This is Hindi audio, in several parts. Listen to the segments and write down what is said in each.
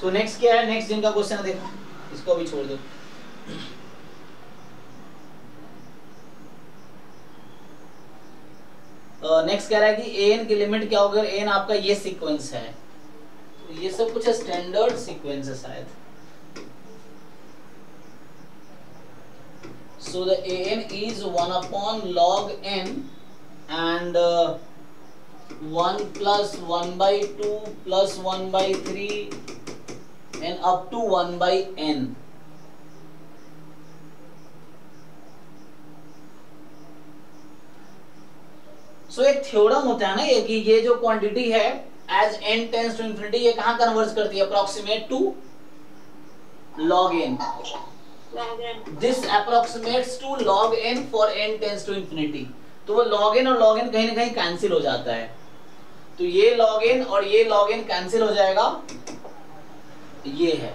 सो नेक्स्ट क्या है, नेक्स्ट जिनका क्वेश्चन है देखो, इसको भी छोड़ दो। नेक्स्ट कह रहा है कि an की लिमिट क्या होगी, an आपका ये सीक्वेंस है, तो ये सब कुछ स्टैंडर्ड सीक्वेंस है शायद। So the an is 1/log n and 1 + 1/2 + 1/3 and up to 1/n. So एक थ्योरम होता है ना ये, कि ये जो क्वांटिटी है as n tends to infinity ये कहाँ कन्वर्ज करती है, approximate to log n. This approximates to log n for n tends to infinity. तो वो log n और log n कहीं ना कहीं कैंसिल हो जाता है, तो ये log n और ये log n कैंसिल हो जाएगा, ये है।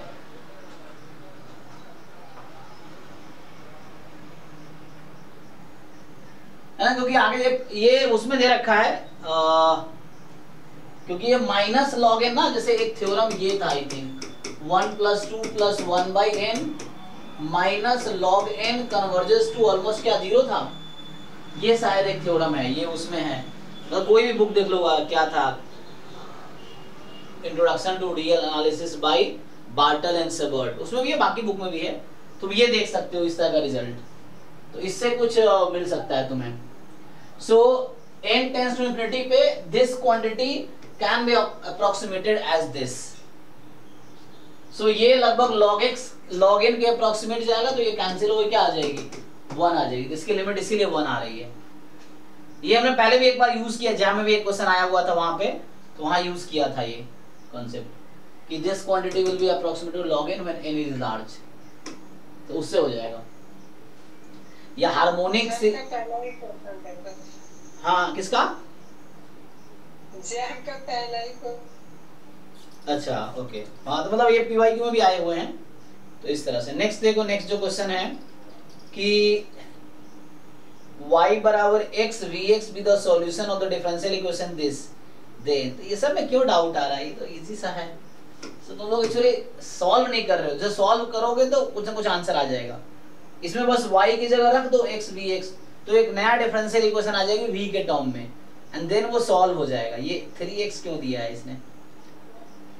ना क्योंकि आगे ये उसमें दे रखा है क्योंकि ये माइनस log n ना, जैसे एक थ्योरम ये था I think 1 + 2 + 1/n minus log N converges to almost क्या जीरो था, ये शायद एक थ्योरम है, ये उसमें है। तो कोई भी बुक देख लो, क्या था, introduction to real analysis by Bartle and Sherbert, उसमें भी है, बाकी बुक में भी है। तुम ये देख सकते हो इस तरह का रिजल्ट, तो इससे कुछ मिल सकता है तुम्हें। So N tends to infinity पे this quantity can be approximated as this. So ये लगभग log x log n के अप्रोक्सीमेट जाएगा, तो ये कैंसिल होकर क्या आ जाएगी, 1 आ जाएगी। इसकी लिमिट इसीलिए 1 आ रही है। ये हमने पहले भी एक बार यूज किया, जैम में भी एक क्वेश्चन आया हुआ था वहां पे, तो वहां यूज किया था ये कॉन्सेप्ट कि this quantity will be approximate to log n when n is large, तो उससे हो जाएगा। या हार्मोनिक से, हां किसका, जैम का पहला ही को, अच्छा ओके, हाँ तो मतलब ये पीवाईक्यू में भी आए हुए हैं। तो इस तरह से नेक्स्ट देखो, नेक्स्ट जो क्वेश्चन है कि y = x vx be the solution of the differential equation this then। तो ये सब में क्यों डाउट आ रहा है, ये तो इजी सा है। सो तुम लोग एक्चुअली सॉल्व नहीं कर रहे हो, जो सॉल्व करोगे तो कुछ ना कुछ आंसर आ जाएगा। इसमें बस y की जगह रख दो x vx, तो एक नया डिफरेंशियल इक्वेशन आ जाएगी v के टर्म में, एंड देन वो सॉल्व हो जाएगा। ये 3x क्यों दिया है इसने,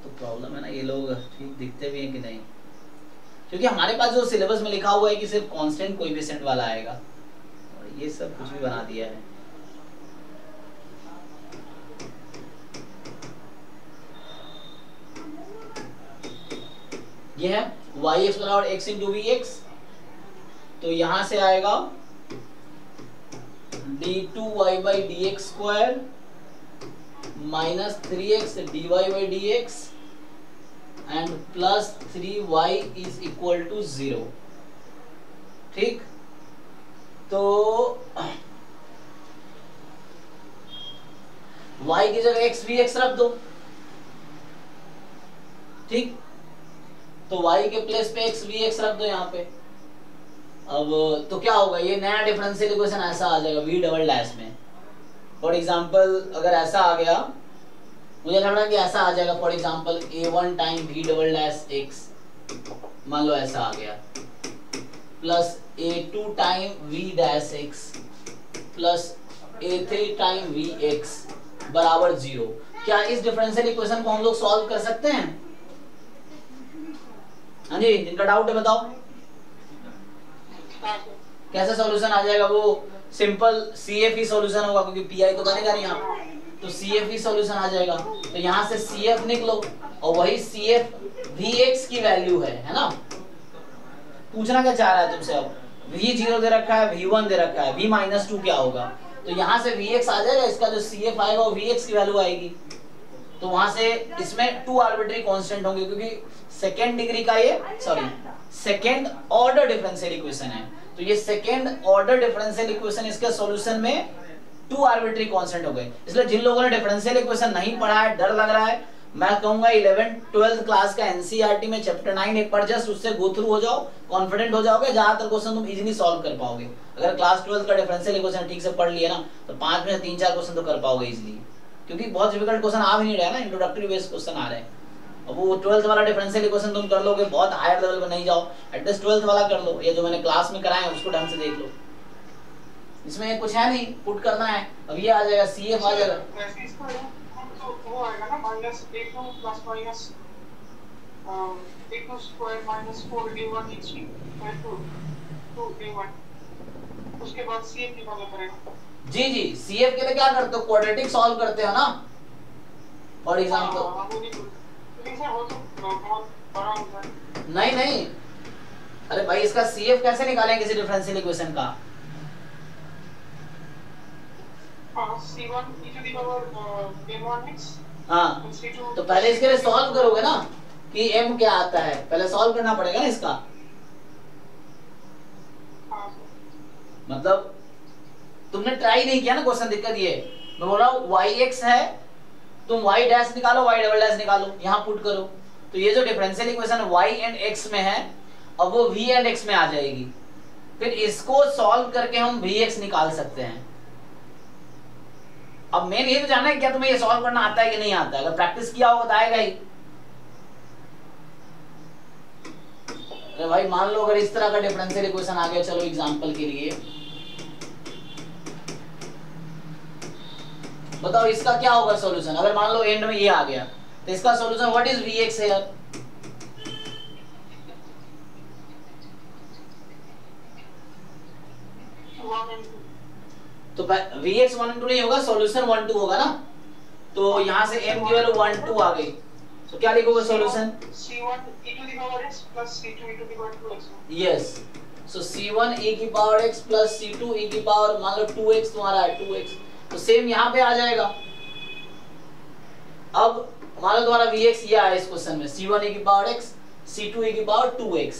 तो प्रॉब्लम है ना, ये लोग ठीक दिखते भी हैं कि नहीं, क्योंकि हमारे पास जो सिलेबस में लिखा हुआ है कि सिर्फ कांस्टेंट कोएफिशिएंट वाला आएगा, और ये सब कुछ भी बना दिया है। ये है yx = x × vx, तो यहां से आएगा d2y/dx² -3x dy/dx and +3y = 0। ठीक, तो y की जगह x vx रख दो, ठीक, तो y के प्लेस पे x vx रख दो यहाँ पे। अब तो क्या होगा, ये नया डिफरेंशियल इक्वेशन ऐसा आ जाएगा v" में। फॉर एग्जाम्पल अगर ऐसा आ गया, मुझे लग रहा है कि ऐसा आ जाएगा, फॉर एग्जाम्पल a1 × v"x, मान लो ऐसा आ गया, +a2 × v"x +a3 × v(x) = 0। क्या इस डिफरेंशियल इक्वेशन को हम लोग सॉल्व कर सकते हैं? हाँ जी, जिनका डाउट है बताओ कैसा सॉल्यूशन आ जाएगा। वो सिंपल CF ही सॉल्यूशन होगा, क्योंकि PI तो बनेगा नहीं यहाँ, तो CF ही सॉल्यूशन आ जाएगा। तो यहाँ से CF निकलो, और वही CF Vx की वैल्यू है ना। पूछना क्या चाह रहा है तुमसे, अब V0 दे रखा है, V1 दे रखा है, V-2 क्या होगा, तो यहाँ से Vx आ जाएगा, इसका जो CF आएगा वो Vx की वैल्यू आएगी। तो वहां से इसमें 2 आर्बिट्री कॉन्स्टेंट होंगे, क्योंकि सेकेंड डिग्री का ये, sorry second order differential equation है, तो ये सेकेंड ऑर्डर डिफरेंशियल इक्वेशन, इसके सॉल्यूशन में 2 आर्बिट्री कांस्टेंट हो गए। इसलिए जिन लोगों ने डिफरेंशियल इक्वेशन नहीं पढ़ा है, डर लग रहा है, मैं कहूंगा 11th-12th क्लास का एनसीईआरटी में चैप्टर 9 एक बार जस्ट उससे गो थ्रू हो जाओ, कॉन्फिडेंट हो जाओगे, ज्यादातर क्वेश्चन तुम इजीली सॉल्व कर पाओगे। अगर क्लास 12th का डिफरेंशियल इक्वेशन ठीक से पढ़ लिया ना, तो 5 में 3-4 क्वेश्चन तो कर पाओगे इजीली, क्योंकि बहुत डिफिकल्ट क्वेश्चन आ भी नहीं रहा है ना, इंट्रोडक्टरी बेस्ड क्वेश्चन आ रहे हैं। अब वो ट्वेल्थ वाला डिफरेंशियल इक्वेशन तुम कर लोगे, बहुत हायर लेवल पर नहीं जाओ, एटलीस्ट ट्वेल्थ वाला कर लो, ये जो मैंने क्लास में कराया उसको ढंग से देख लो। इसमें कुछ है नहीं, पुट करना है। अब ये आ जाएगा सीएफ आ जाएगा उसके बाद सीएफ निकालना पड़ेगा। जी जी, सीएफ के लिए क्या करते हो, क्वाड्रेटिक सॉल्व करते हो ना। और एग्जाम्पल नहीं नहीं, अरे भाई इसका सीएफ कैसे निकालें किसी डिफरेंशियल इक्वेशन का। हाँ तो पहले इसके लिए सॉल्व करोगे ना कि m क्या आता है, पहले सॉल्व करना पड़ेगा ना इसका। मतलब तुमने ट्राई नहीं किया ना क्वेश्चन, दिक्कत ये मैं बोल रहा हूँ। वाई एक्स है, तुम वाई डैश निकालो, वाई डबल डैश निकालो, यहाँ पुट करो, तो ये जो differential equation Y and x में है अब वो वी एंड एक्स में आ जाएगी। फिर इसको सॉल्व करके हम वी एक्स निकाल सकते हैं। अब मेन ये तो जानना है क्या तुम्हें ये सॉल्व करना आता है कि नहीं आता है। अगर प्रैक्टिस किया होगा तो आएगा ही। अरे भाई मान लो अगर इस तरह का डिफरेंशियल इक्वेशन आ गया, चलो एग्जांपल के लिए बताओ इसका क्या होगा सॉल्यूशन। अगर मान लो एंड में ये आ गया तो इसका solution what is vx here. तो vx 1 2 नहीं होगा, सॉल्यूशन 1 2 होगा ना। तो यहां से m की वैल्यू 1 2 आ गई, तो क्या लिखोगे सॉल्यूशन c1e2x + c2e2x। यस, सो c1e x + c2e, मान लो 2x तुम्हारा है, 2x तो सेम यहां पे आ जाएगा। अब मान लो तुम्हारा vx ये आया इस क्वेश्चन में, c1e x c2e 2x।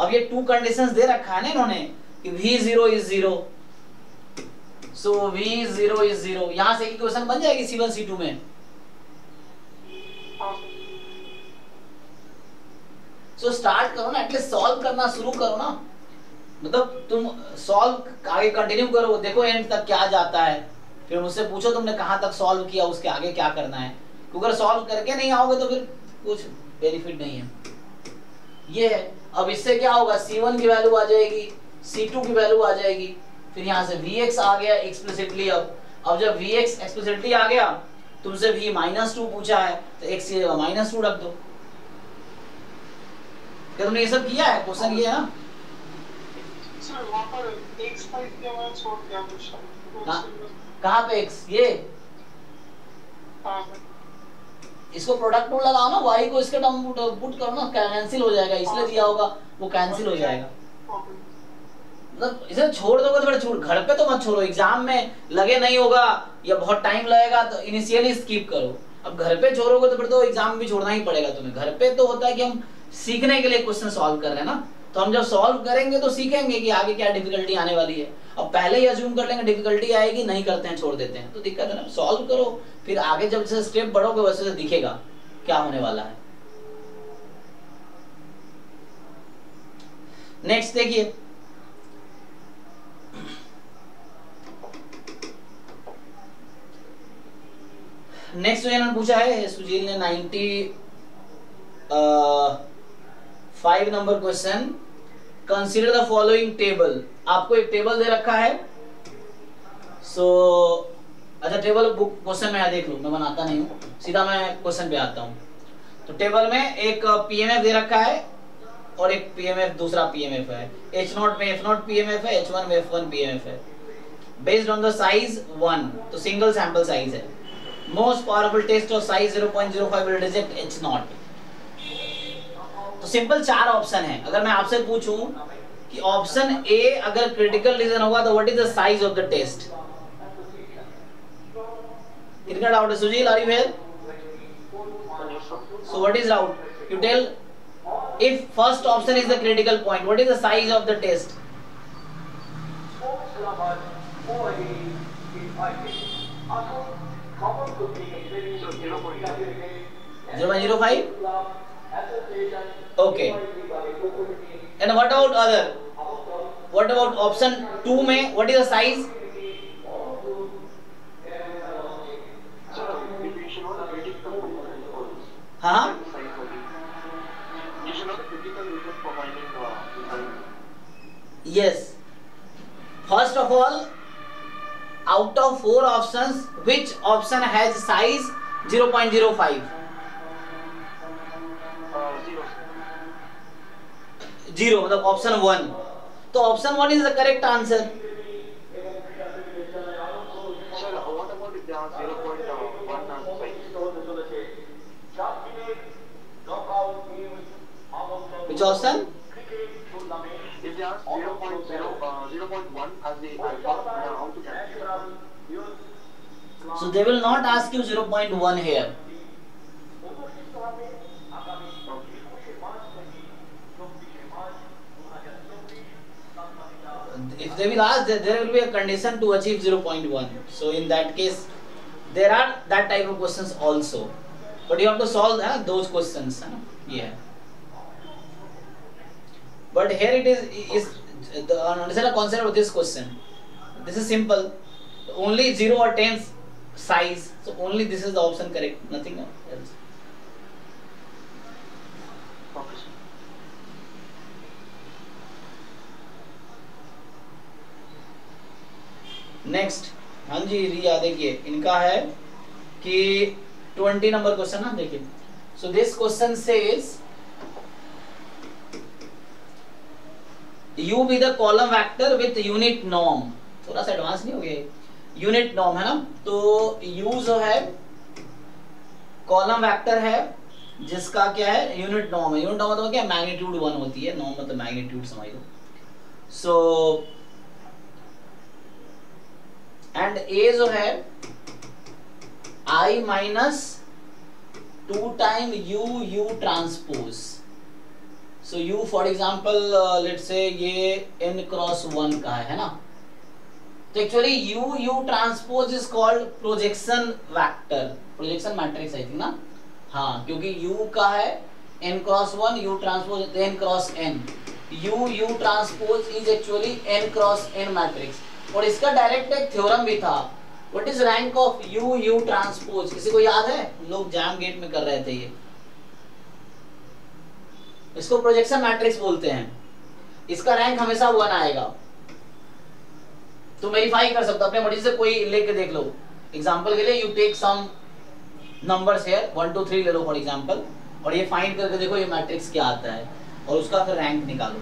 अब ये टू कंडीशंस दे रखा है ना इन्होंने कि v0 is 0, so v0 is 0, यहां से इक्वेशन बन जाएगी c1 c2 में। So स्टार्ट करो ना, एटलीस्ट सॉल्व करना शुरू करो ना। मतलब तुम सॉल्व आगे कंटिन्यू करो, देखो एंड तक क्या जाता है, फिर मुझसे पूछो तुमने कहाँ तक सॉल्व किया, उसके आगे क्या करना है। क्योंकि अगर सॉल्व करके नहीं आओगे तो फिर कुछ बेनिफिट नहीं है। ये है। अब इससे क्या होगा, c1 की वैल्यू आ जाएगी, c2 की वैल्यू आ जाएगी, फिर यहाँ से vx आ गया एक्सप्लिसिटली। अब जब vx एक्सप्लिसिटली आ गया, तुमसे v -2 पूछा है तो x की जगह -2 रख दो। क्या तुमने ये सब किया है, क्वेश्चन ये है ना। सर वहां पर x का इस्तेमाल छोड़ दिया क्वेश्चन, कहां पे x, ये इसको प्रोडक्ट रूल लगाओ ना, y को इसके टर्म पुट करो ना, कैंसिल हो जाएगा, इसलिए दिया होगा वो कैंसिल हो जाएगा। मतलब इसे छोड़ दोगे तो छोड़, घर पे तो मत छोड़ो, एग्जाम में लगे नहीं होगा या बहुत टाइम लगेगा तो इनिशियली स्किप करो। अब घर पे छोड़ोगे तो फिर तो एग्जाम भी छोड़ना ही पड़ेगा तुम्हें। घर पे तो होता है कि हम सीखने के लिए क्वेश्चन सॉल्व कर रहे हैं ना, तो हम जब सॉल्व करेंगे तो सीखेंगे कि आगे क्या डिफिकल्टी आने वाली है। अब पहले ही अज्यूम कर लेंगे डिफिकल्टी आएगी, नहीं करते हैं, छोड़ देते हैं, तो दिक्कत है ना। सॉल्व करो, फिर आगे जब जैसे स्टेप बढ़ोगे वैसे से दिखेगा क्या होने वाला है। नेक्स्ट देखिए, नेक्स्ट जो इन्होंने पूछा है, सुजील ने 95 number question, consider the following table. आपको एक टेबल दे रखा है। सो अच्छा टेबल बुक क्वेश्चन में देख लो, मैं बनाता नहीं हूँ, सीधा मैं क्वेश्चन पे आता हूँ। तो टेबल में एक पीएमएफ दे रखा है और एक पीएमएफ दूसरा पीएमएफ है। H0 में F0 पीएमएफ है, H1 में F1 पीएमएफ है। बेस्ड ऑन द साइज 1, तो सिंगल सैंपल साइज है। Most powerful test of size 0.05 will reject H0। तो सिंपल 4 ऑप्शन है। अगर मैं आपसे पूछूं कि ऑप्शन ए अगर क्रिटिकल रीजन होगा तो what is the size of the test. इनका डाउट है Sujil, are you here? So what is out? You tell if first option is the critical point. What is the size of the test? .05. Okay. And what about other? What about option 2? May what is the size? हाँ providing value? Yes. First of all, out of four options, which option has size 0.05? Zero, मतलब option one. तो option one is the correct answer. Sir, what about the 0.195? Which option? If they ask 0.1 as the how to calculate? So they will not ask you 0.1 here. If they will ask, there will be a condition to achieve 0.1. So in that case, there are that type of questions also. But you have to solve those questions. Yeah. But here it is the understand the concept of this question. This is simple. Only 0 or 10 size. So only this is the option correct. Nothing else. Next हाँ जी रिया देखिए इनका है कि 20 नंबर क्वेश्चन ना देखिए so this question says you be the column vector with unit norm थोड़ा सा एडवांस नहीं हो गया यूनिट नॉर्म है ना तो यू जो है कॉलम वेक्टर है जिसका क्या है यूनिट नॉर्म है यूनिट नॉर्म मतलब क्या मैग्नीट्यूड 1 होती है नॉर्म मतलब मैग्नीट्यूड समझ लो सो एंड ए जो है I minus 2 time U transpose so you for example let's say ये n क्रॉस 1 का है ना तो actually U transpose is called projection vector projection matrix I think ना हाँ क्योंकि u का है n cross 1 U transpose n cross n U transpose is actually n cross n matrix और इसका डायरेक्ट एक थ्योरम भी था what is rank of U transpose किसी को याद है लोग जैम गेट में कर रहे थे ये इसको प्रोजेक्शन मैट्रिक्स बोलते हैं इसका रैंक हमेशा 1 आएगा तो वेरीफाई कर सकते हो अपने मर्जी से कोई लेके देख लो एग्जांपल के लिए you take some numbers here 1 2 3 ले लो फॉर एग्जांपल और ये फाइंड करके देखो ये मैट्रिक्स क्या आता है और उसका फिर रैंक निकालो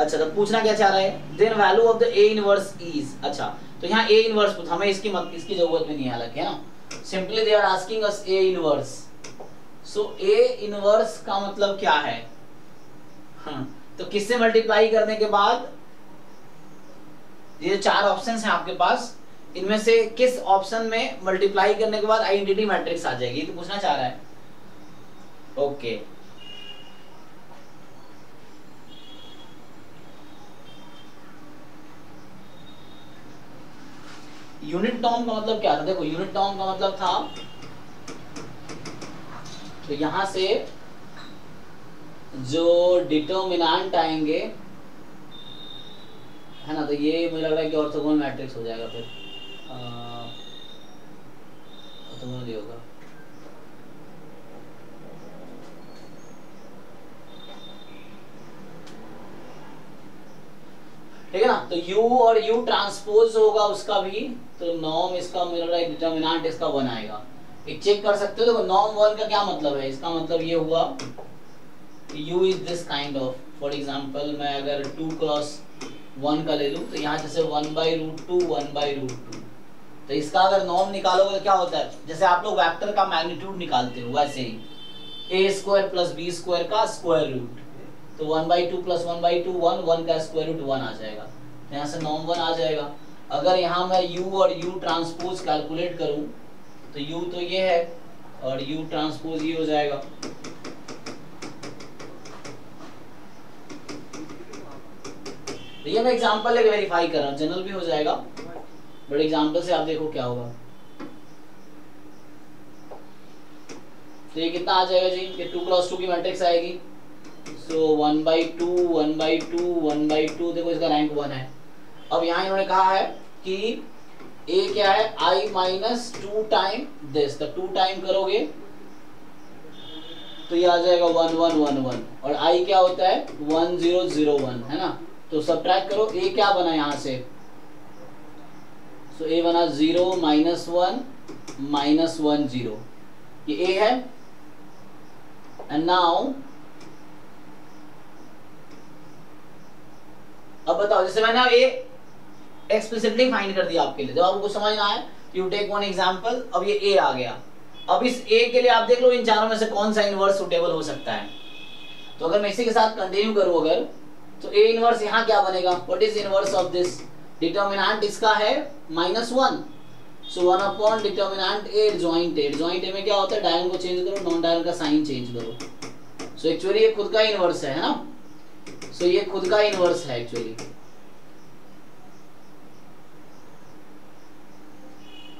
अच्छा तो पूछना क्या चाह रहा है then value of the A inverse is अच्छा तो यहाँ ए इनवर्स हमें इसकी जरूरत भी नहीं है हालांकि है ना simply they are asking us A inverse so A inverse का मतलब क्या है तो किससे मल्टीप्लाई करने के बाद ये 4 ऑप्शंस हैं आपके पास इनमें से किस ऑप्शन में मल्टीप्लाई करने के बाद आइडेंटिटी मैट्रिक्स आ जाएगी तो पूछना चाह रहा है ओके यूनिट नॉर्म का मतलब क्या था देखो यूनिट नॉर्म का मतलब था तो यहां से जो डिटर्मिनेंट आएंगे है ना तो ये मुझे लग रहा है कि ऑर्थोगोनल मैट्रिक्स हो जाएगा फिर ऑर्थोगोनल ही होगा ठीक है ना तो U और U ट्रांसपोज होगा उसका भी तो नॉर्म इसका मेरा लाइक डिटरमिनेंट इसका 1 आएगा एक चेक कर सकते हो देखो नॉर्म 1 का क्या मतलब है इसका मतलब ये हुआ U is this kind of for example मैं अगर 2 क्रॉस 1 का ले लूं तो यहां जैसे 1/√2 1/√2 तो इसका अगर नॉर्म निकालोगे तो क्या होता है जैसे आप लोग वेक्टर का मैग्नीट्यूड निकालते हो वैसे ही a² b² का स्क्वायर रूट तो 1/2 + 1/2 1 का स्क्वायर रूट 1 आ जाएगा तो यहाँ से नॉर्म 1 आ जाएगा अगर यहाँ मैं u और u ट्रांसपोज कैलकुलेट करूँ तो u तो ये है और u ट्रांसपोज ये हो जाएगा तो ये मैं एग्जांपल लेके वेरीफाई कर रहा हूँ जनरल भी हो जाएगा बट एग्जांपल से आप देखो क्या होगा तो ये कितना आ जाएगा जी ये 2 क्रॉस 2 की मैट्रिक्स आएगी सो 1/2 1/2 1/2 देखो इसका रैंक 1 है अब यहाँ इन्होंने कहा है कि ए क्या है i माइनस 2 टाइम दिस तो 2 टाइम करोगे तो ये आ जाएगा 1111 और आई क्या होता है 1001 है ना। तो सब्ट्रैक्ट करो, ए क्या बना यहाँ से, तो ए बना 0 -1 -1 0, ये ए है। एंड नाउ अब बताओ, जैसे मैंने ए एक्सप्लिसिटली फाइंड कर दिया आपके लिए, जब आपको समझ ना आए यू टेक वन एग्जांपल। अब ये ए आ गया, अब इस ए के लिए आप देख लो इन चारों में से कौन सा इनवर्स सुटेबल हो सकता है। तो अगर मैं इसी के साथ कंटिन्यू करूं अगर, तो ए इनवर्स यहाँ क्या बनेगा, what is inverse of this, determinant इसका है -1, so 1 upon determinant a joint A. Joint A में क्या होता है, डायगोनल को चेंज करो, नॉन डायगोनल का साइन चेंज करो। सो एक्चुअली ये खुद का इनवर्स है ना, सो ये खुद का इनवर्स है एक्चुअली।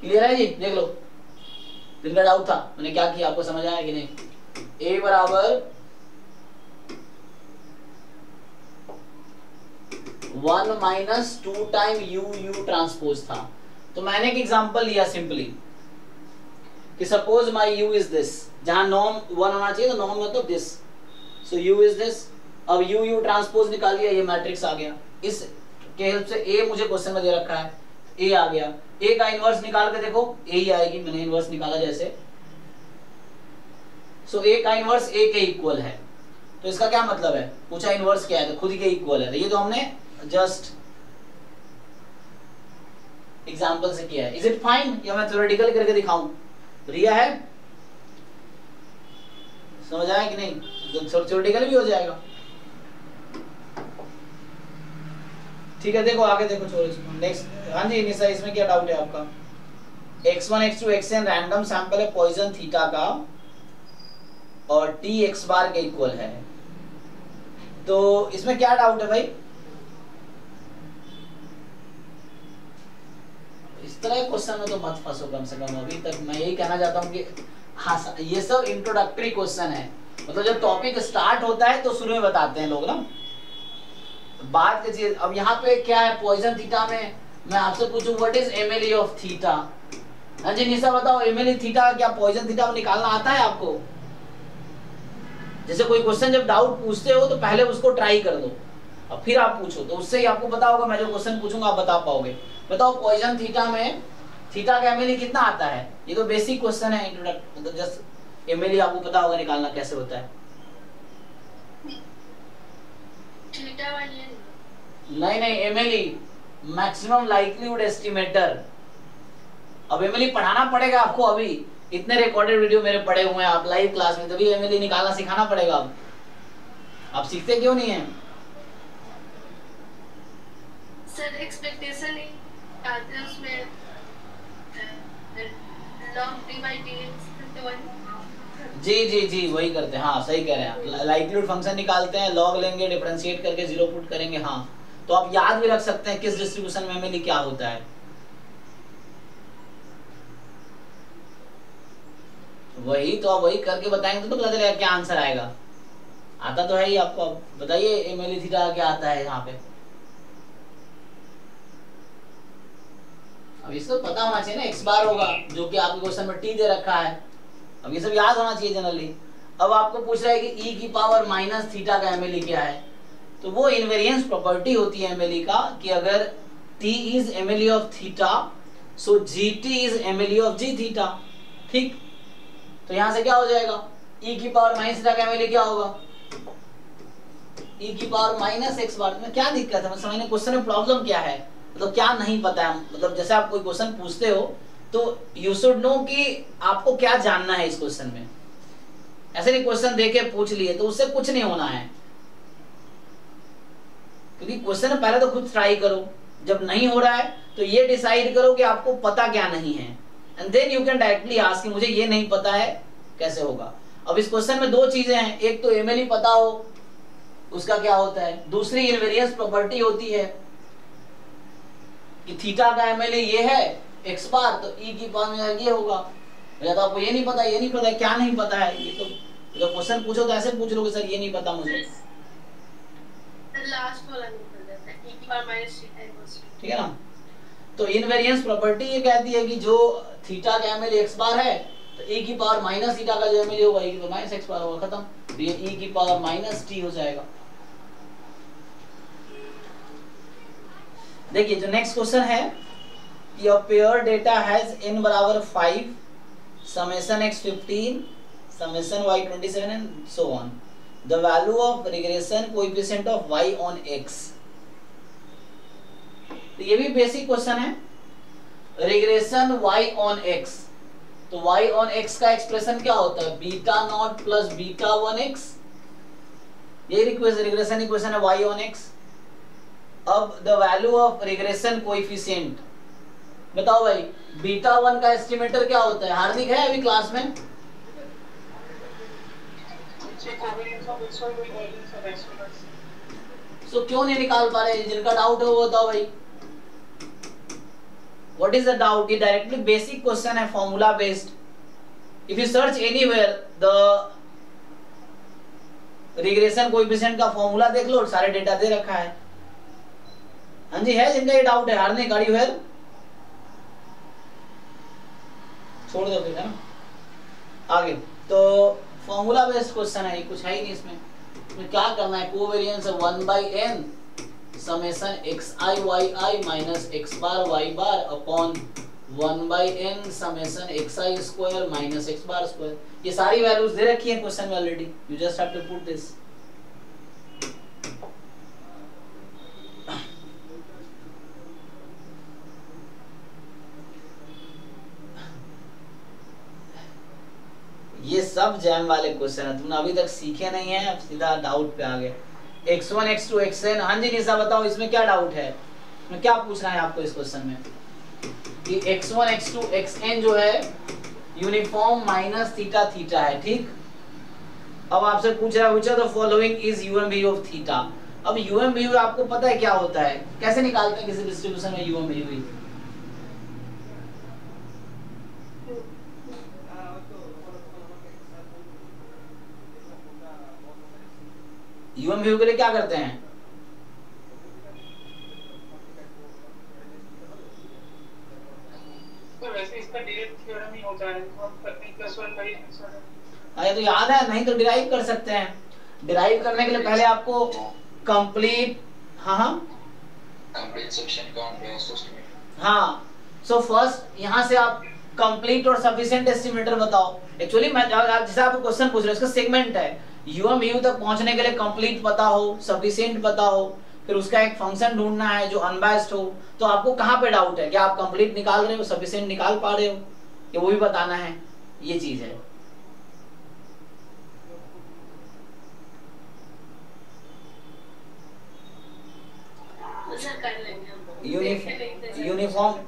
क्लियर है जी, देख लो इनका डाउट था मैंने क्या किया, आपको समझ आया कि नहीं। ए बराबर 1 -2 टाइम u ट्रांसपोज था। तो मैंने एक एग्जांपल लिया सिंपली कि suppose my u is this, जहां नॉर्म 1 होना चाहिए तो नॉर्म मतलब this, so u is this. अब u ट्रांसपोज निकाल लिया, ये मैट्रिक्स आ गया। इस के हेल्प से a मुझे क्वेश्चन में दे रखा है, ए आ गया, ए का इनवर्स निकाल के देखो ए ही आएगी, मैंने इनवर्स निकाला जैसे। सो ए का इनवर्स ए के इक्वल है, तो इसका क्या मतलब है, पूछा इनवर्स क्या है, तो खुद के इक्वल है। ये तो हमने जस्ट एग्जांपल से किया है। इज इट फाइन या मैं थ्योरेटिकल करके दिखाऊं, रिया है, समझ आया कि नहीं, तो थ्योरेटिकल भी हो जाएगा। ठीक है, देखो आगे देखो छोड़ो नेक्स्ट। हाँ जी निशा, इसमें क्या डाउट है आपका, x1 x2 xn random sample है पॉइजन थीटा का और t x बार के इक्वल है, तो इसमें क्या डाउट है भाई। इस तरह क्वेश्चन में तो मत फंसो कम से कम, अभी तक मैं यही कहना चाहता हूँ कि हाँ ये सब इंट्रोडक्टरी क्वेश्चन है, मतलब जब टॉपिक स्टार्ट होता है तो शुरू में बताते हैं लोग ना बात कीजिए। अब यहाँ पे क्या है, पॉइजन थीटा में मैं आपसे पूछूं what is MLE of theta. हाँ जी निशा बताओ, एमएलई थीटा क्या पॉइजन थीटा निकालना आता है आपको। जैसे कोई क्वेश्चन जब डाउट पूछते हो तो पहले उसको ट्राई कर दो और फिर आप पूछो, तो उससे ही आपको पता होगा मैं जो क्वेश्चन पूछूंगा आप बता पाओगे। बताओ पॉइजन थीटा में थीटा का एमएलई कितना आता है, ये तो बेसिक क्वेश्चन है इंट्रोडक्ट, मतलब जस्ट एमएलई आपको पता होगा निकालना कैसे होता है। नहीं एमएलई मैक्सिमम लाइक्लीहुड एस्टिमेटर। अब एमएलई पढ़ाना पड़ेगा आपको, अभी इतने रिकॉर्डेड वीडियो मेरे पड़े हुए हैं आप लाइव क्लास में, तभी एमएलई निकालना सिखाना पड़ेगा। आप सीखते क्यों नहीं हैं सर, एक्सपेक्टेशन नहीं आते उसमें, लॉन्ग टी बाय टी जी वही करते हैं। हाँ सही कह रहे हैं, लाइक्लीहुड फंक्शन निकालते हैं, लॉग लेंगे, डिफरेंशिएट करके जीरो पुट करेंगे। हाँ तो आप याद भी रख सकते हैं किस डिस्ट्रीब्यूशन में एमएलई क्या होता है, वही तो आप वही करके बताएंगे तो पता चलेगा क्या आंसर आएगा। आता तो है ही आपको, आप बताइए एमएलई थीटा क्या आता है यहाँ पे। अब इसको पता होना चाहिए ना, एक्स बार होगा जो कि आपके क्वेश्चन में टी दे रखा है, अब ये सब याद होना चाहिए जनरली। अब आपको पूछ रहा है कि e की पावर माइनस थीटा का एमएलई क्या है, तो वो इनवेरिएंस प्रॉपर्टी होती है एमएलई का कि अगर t is MLE of theta so gt is MLE of g theta. ठीक, तो यहां से क्या हो जाएगा, e की पावर माइनस थीटा का एमएलई क्या होगा, e की पावर माइनस x बार। में क्या दिक्कत है, मतलब समझने क्वेश्चन में प्रॉब्लम क्या है, मतलब क्या नहीं पता है, मतलब जैसे आप कोई क्वेश्चन पूछते हो तो यू शुड नो कि आपको क्या जानना है इस क्वेश्चन में। ऐसे नहीं क्वेश्चन देके पूछ लिए तो उससे कुछ नहीं होना है, क्योंकि क्वेश्चन पहले तो खुद ट्राई करो, जब नहीं हो रहा है तो ये डिसाइड करो कि आपको पता क्या नहीं है, and then you can directly ask कि मुझे ये नहीं पता है कैसे होगा। अब इस क्वेश्चन में दो चीजें हैं, एक तो एमएलई पता हो उसका क्या होता है, दूसरी इनवेरिएंस प्रॉपर्टी होती है कि थीटा का एमएलई ये है x बार, तो e की पावर ये होगा। या तो आपको ये नहीं पता, ये नहीं पता, क्या नहीं पता है, ये तो जब क्वेश्चन पूछो तो ऐसे पूछ लोगे सर ये नहीं पता मुझे, लास्ट वाला निकल जाता है e की पावर माइनस थीटा। ठीक है ना, तो इनवेरिएंस प्रॉपर्टी ये कहती है कि जो थीटा का एमएलई x बार है तो e की पावर माइनस थीटा का जो हमें होगा e की पावर माइनस x पावर होगा, खत्म। तो ये e की पावर माइनस t हो जाएगा। देखिए जो नेक्स्ट क्वेश्चन है, your pair data has n बराबर 5 summation x 15 summation y 27 and so on the value of regression coefficient of y on x। तो ये भी बेसिक क्वेश्चन है, रिग्रेशन y ऑन x। तो y ऑन x का एक्सप्रेशन क्या होता है, beta not plus beta 1x। ये रिग्रेशन इक्वेशन है y ऑन x। अब the value of regression coefficient, बताओ भाई बीटा 1 का एस्टिमेटर क्या होता है? हार्दिक है अभी क्लास में? So, क्यों नहीं निकाल पा रहे? जिनका डाउट है वो बताओ भाई, व्हाट इज द डाउट? ये डायरेक्टली बेसिक क्वेश्चन है, formula based. If you search anywhere the regression coefficient का फॉर्मूला देख लो, सारे डेटा दे रखा है। हाँ जी, है जिनका ये डाउट है? हारने गाड़ी वेयर छोड़ दो फिर, है ना आगे। तो फॉर्मूला बेस्ड क्वेश्चन है, कुछ है ही नहीं इसमें। तो क्या करना है, covariance 1 by n summation xi yi minus x bar y bar upon 1 by n summation xi square minus x bar square। ये सारी वैल्यूज दे रखी है क्वेश्चन में already, you just have to put this. ये सब जैम वाले क्वेश्चन है, तुमने अभी तक सीखे नहीं है, अब सीधा डाउट पे आ गए। x1 x2 xn। हां जी निशा, बताओ इसमें क्या डाउट है, इसमें क्या पूछना है आपको इस क्वेश्चन में? कि x1 x2 xn जो है यूनिफॉर्म माइनस थीटा थीटा है, ठीक। अब आपसे पूछ रहा है which of the following is umv of theta. अब umv आपको पता है क्या होता है, कैसे निकालते हैं किसी डिस्ट्रीब्यूशन में umv? UMV के लिए क्या करते हैं? तो वैसे इसका डायरेक्ट थ्योरम ही हो जाए, तो याद है, नहीं तो डिराइव कर सकते हैं। डिराइव करने के लिए पहले आपको कंप्लीट, हाँ कंप्लीट सेक्शन काउंट, हाँ सो फर्स्ट यहाँ से आप कंप्लीट और सफिशिएंट एस्टिमेटर बताओ। एक्चुअली मैं जैसे आपको क्वेश्चन पूछ रहा हूँ, इसका सेगमेंट है, UMU तक पहुंचने के लिए कंप्लीट पता हो, सफिशिएंट पता हो, फिर उसका एक फंक्शन ढूंढना है जो अनबायस्ड हो। तो आपको कहाँ पे डाउट है, क्या आप कंप्लीट निकाल रहे हो, सफिशिएंट निकाल पा रहे हो, ये वो भी बताना है, ये चीज है। यूनिफॉर्म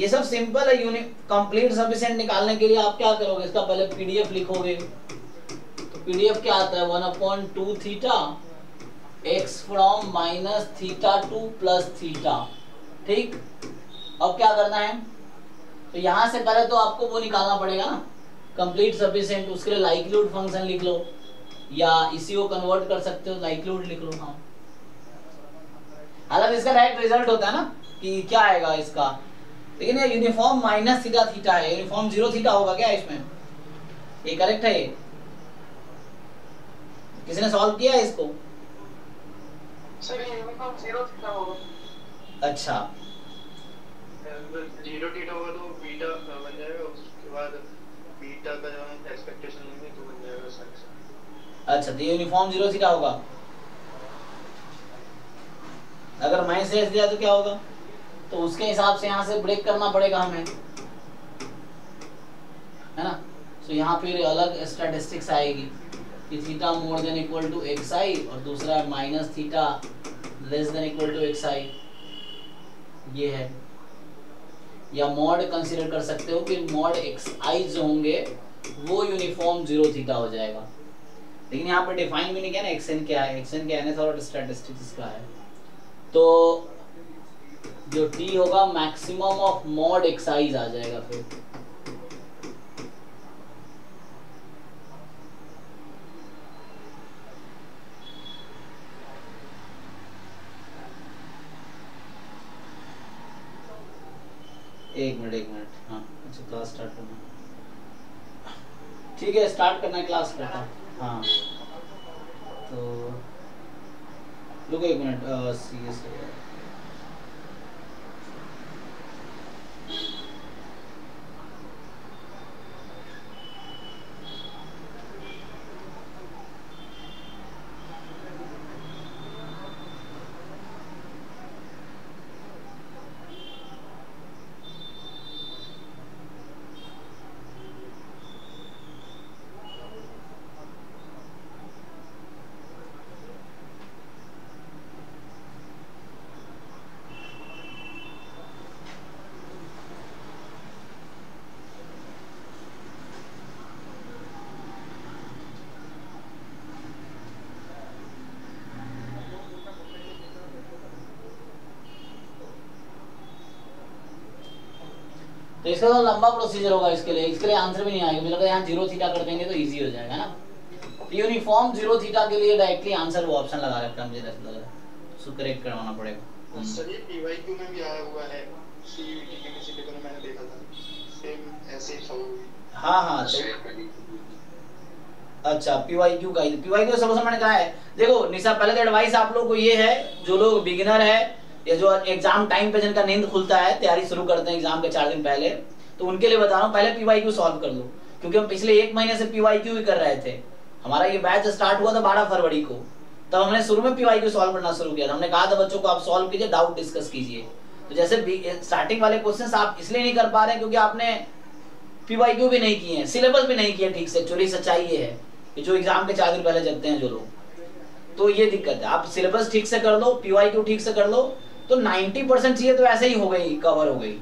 ये सब सिंपल है, कंप्लीट सफिशिएंट निकालने के लिए आप क्या करोगे, इसका पहले PDF लिखोगे। PDF क्या आता है, 1/2 theta x from minus theta to plus theta, ठीक। अब क्या करना है, तो यहाँ से पहले तो आपको वो निकालना पड़ेगा ना कंप्लीट सफिशिएंट, उसके लिए लाइक्लीहुड फंक्शन लिख लो, या इसी को कन्वर्ट कर सकते हो, लाइक्लीहुड लिख लो। हाँ, हालांकि इसका डायरेक्ट रिजल्ट होता है ना कि क्या आएगा इसका, लेकिन ये यूनिफॉर्म माइनस थीटा थीटा है, यूनिफॉर्म 0 थीटा होगा क्या इसमें? ये करेक्ट है, ये किसी ने सॉल्व किया है इसको? सर यूनिफॉर्म 0 थीटा होगा। अच्छा, 0 थीटा होगा तो बीटा बन जाएगा, उसके बाद बीटा का जो हम एक्सपेक्टेशन लेंगे तो बन जाएगा सर। अच्छा, तो यूनिफॉर्म 0 थीटा होगा। अगर माइनस एस दिया तो क्या होगा, तो उसके हिसाब से यहां से ब्रेक करना पड़ेगा हमें, है ना। तो यहां पे अलग स्टैटिस्टिक्स आएगी कि theta more than equal to xi, और दूसरा minus theta less than equal to xi, ये है। या मॉड कंसीडर कर सकते हो कि मॉड xi जो होंगे वो यूनिफॉर्म 0 थीटा हो जाएगा, लेकिन यहाँ पर डिफाइन भी नहीं किया ना xn क्या है, xn क्या है और स्टैटिस्टिक्स का है। तो जो t होगा मैक्सिमम ऑफ मॉड xi आ जाएगा फिर। एक मिनट, हाँ अच्छा, क्लास स्टार्ट करना। ठीक है, स्टार्ट करना क्लास का। हाँ तो रुको एक मिनट, सीएस इसका तो लंबा प्रोसीजर होगा। इसके लिए आंसर भी नहीं आएगा। मुझे लगता है यहाँ जीरो थीटा कर देंगे तो इजी हो जाएगा ना। यूनिफॉर्म जीरो थीटा के लिए डायरेक्टली आंसर वो ऑप्शन लगा रखा है, मुझे लग रहा है सो करेक्ट करवाना पड़ेगा। सर ये पीवाईक्यू में भी आया हुआ है, सीयूटी के किसी पेपर में मैंने देखा था, सेम ऐसे ही था। हां अच्छा पीवाईक्यू का, पीवाईक्यू सबसे मैंने कहा है। देखो निशा, पहले तो एडवाइस आप लोगों को ये है, जो लोग बिगिनर है ये जो एग्जाम टाइम पे जिनका नींद खुलता है, तैयारी शुरू करते हैं एग्जाम के 4 दिन पहले, तो उनके लिए बता रहा हूँ पहले पीवाईक्यू सॉल्व कर लो, क्योंकि हम पिछले 1 महीने से पीवाईक्यू ही कर रहे थे। हमारा ये बैच स्टार्ट हुआ था 12 फरवरी को, तब हमने शुरू में पीवाईक्यू सॉल्व करना शुरू किया था। हमने कहा था बच्चों को आप सॉल्व कीजिए, डाउट डिस्कस कीजिए। तो जैसे स्टार्टिंग वाले क्वेश्चन आप इसलिए नहीं कर पा रहे क्योंकि आपने पीवाईक्यू भी नहीं किए हैं, सिलेबस भी नहीं किया ठीक से। चोरी सच्चाई ये है जो एग्जाम के 4 दिन पहले जगते हैं जो लोग, तो ये दिक्कत है। आप सिलेबस ठीक से कर दो, पीवाईक्यू ठीक से कर लो, तो 90% चीजें तो ऐसे ही हो गई, कवर हो गई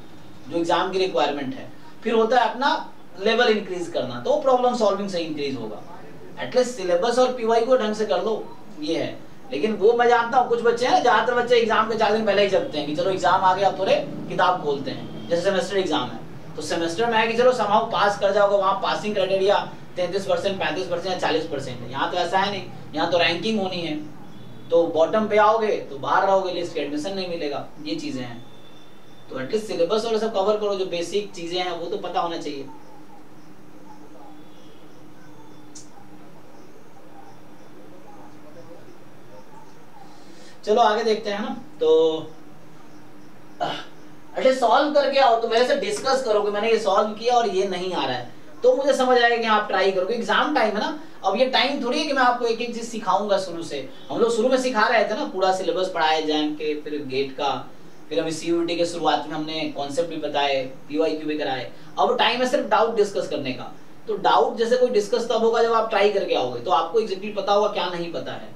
जो एग्जाम की रिक्वायरमेंट है। फिर होता है अपना लेवल इंक्रीज करना, तो प्रॉब्लम सॉल्विंग से इंक्रीज होगा। एटलीस्ट सिलेबस और पीवाईक्यू को ढंग से कर लो, ये है। लेकिन वो मैं जानता हूँ कुछ बच्चे हैं, ज्यादातर बच्चे एग्जाम के 4 दिन पहले ही जगते हैं कि चलो एग्जाम आ गया, आप थोड़े किताब खोलते हैं। जैसे सेमेस्टर एग्जाम है तो सेमेस्टर में है कि चलो समाउ पास कर जाओगे, वहाँ पासिंग क्राइटेरिया 33%, 35% 40% है। यहाँ तो ऐसा है नहीं, यहाँ तो रैंकिंग होनी है, तो बॉटम पे आओगे तो बाहर रहोगे, लिस्ट के एडमिशन नहीं मिलेगा। ये चीजें हैं, तो एटलीस्ट सिलेबस और सब कवर करो, जो बेसिक चीजें हैं वो तो पता होना चाहिए। चलो आगे देखते हैं ना। तो एटलीस्ट सॉल्व करके आओ, तो मेरे से डिस्कस करो कि मैंने ये सॉल्व किया और ये नहीं आ रहा है, तो मुझे समझ आएगा कि आप ट्राई करोगे। एग्जाम टाइम है ना, अब ये टाइम थोड़ी है कि मैं आपको एक एक चीज सिखाऊंगा शुरू से। हम लोग शुरू में सिखा रहे थे ना, पूरा सिलेबस पढ़ाया जैम के, फिर गेट का, फिर हम सीयूटी के शुरुआत में हमने कॉन्सेप्ट भी बताए, पीवाईक्यू भी कराए। अब टाइम है सिर्फ डाउट डिस्कस करने का। तो डाउट जैसे कोई डिस्कस तब होगा जब आप ट्राई करके आओगे, तो आपको एग्जैक्टली पता होगा क्या नहीं पता है।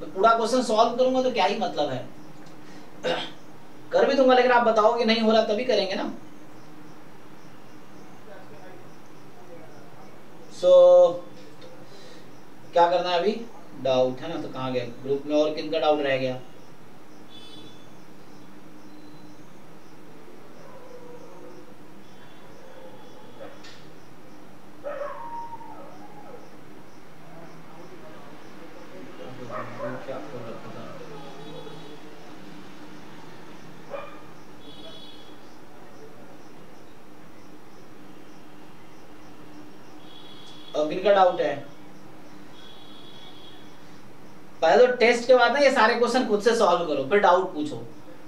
मैं पूरा क्वेश्चन सॉल्व करूंगा तो क्या ही मतलब है, कर भी दूंगा लेकिन आप बताओगे नहीं हो रहा तभी करेंगे ना। क्या करना है अभी, डाउट है ना, तो कहाँ गया ग्रुप में और किनका डाउट रह गया? किनका डाउट है? पहले तो टेस्ट के बाद ना ये सारे क्वेश्चन खुद से सॉल्व करो, फिर डाउट पूछो।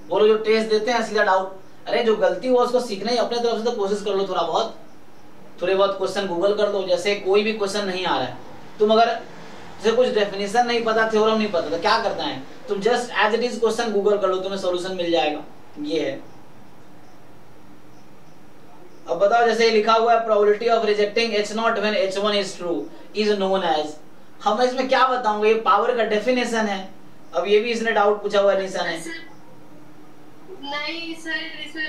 वो लोग जो टेस्ट देते हैं सीधा डाउट, अरे जो गलती हुआ उसको सीखना ही, अपने तरफ से तो कोशिश कर लो, थोड़े बहुत क्वेश्चन गूगल कर दो। जैसे कोई भी क्वेश्चन नहीं आ रहा है, तुम अगर जैसे कुछ डेफिनेशन नहीं पता, थ्योरम नहीं पता, तो क्या करना है, तुम just as it is question Google कर लो, तुम्हें सोल्यूशन मिल जाएगा। ये है। अब बताओ, जैसे लिखा हुआ है probability of rejecting H0 when H1 is true is known as, हम इसमें क्या बताऊंगा, ये पावर का डेफिनेशन है। अब ये भी इसने डाउट पूछा हुआ है निशा ने। नहीं सर, इसमें